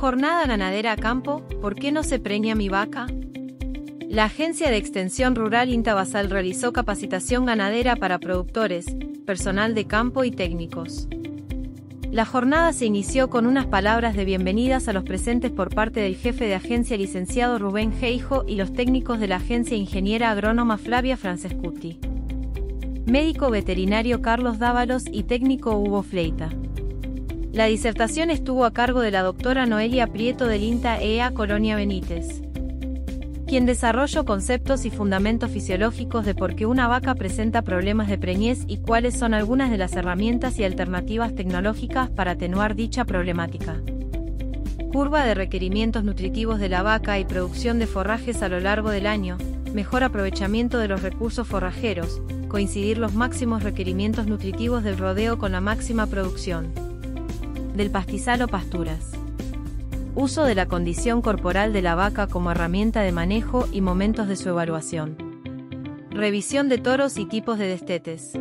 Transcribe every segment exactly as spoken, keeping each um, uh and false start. Jornada ganadera a campo, ¿por qué no se preña mi vaca? La Agencia de Extensión Rural Intabasal realizó capacitación ganadera para productores, personal de campo y técnicos. La jornada se inició con unas palabras de bienvenidas a los presentes por parte del jefe de agencia licenciado Rubén Geijo y los técnicos de la agencia ingeniera agrónoma Flavia Francescuti, médico veterinario Carlos Dávalos y técnico Hugo Fleita. La disertación estuvo a cargo de la doctora Noelia Prieto del INTA E A Colonia Benítez, quien desarrolló conceptos y fundamentos fisiológicos de por qué una vaca presenta problemas de preñez y cuáles son algunas de las herramientas y alternativas tecnológicas para atenuar dicha problemática. Curva de requerimientos nutritivos de la vaca y producción de forrajes a lo largo del año, mejor aprovechamiento de los recursos forrajeros, coincidir los máximos requerimientos nutritivos del rodeo con la máxima producción del pastizal o pasturas. Uso de la condición corporal de la vaca como herramienta de manejo y momentos de su evaluación. Revisión de toros y tipos de destetes.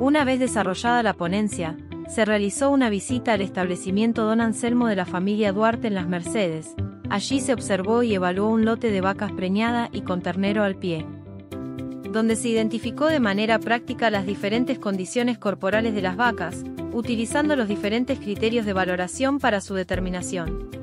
Una vez desarrollada la ponencia, se realizó una visita al establecimiento Don Anselmo de la familia Duarte en Las Mercedes. Allí se observó y evaluó un lote de vacas preñada y con ternero al pie, donde se identificó de manera práctica las diferentes condiciones corporales de las vacas, utilizando los diferentes criterios de valoración para su determinación.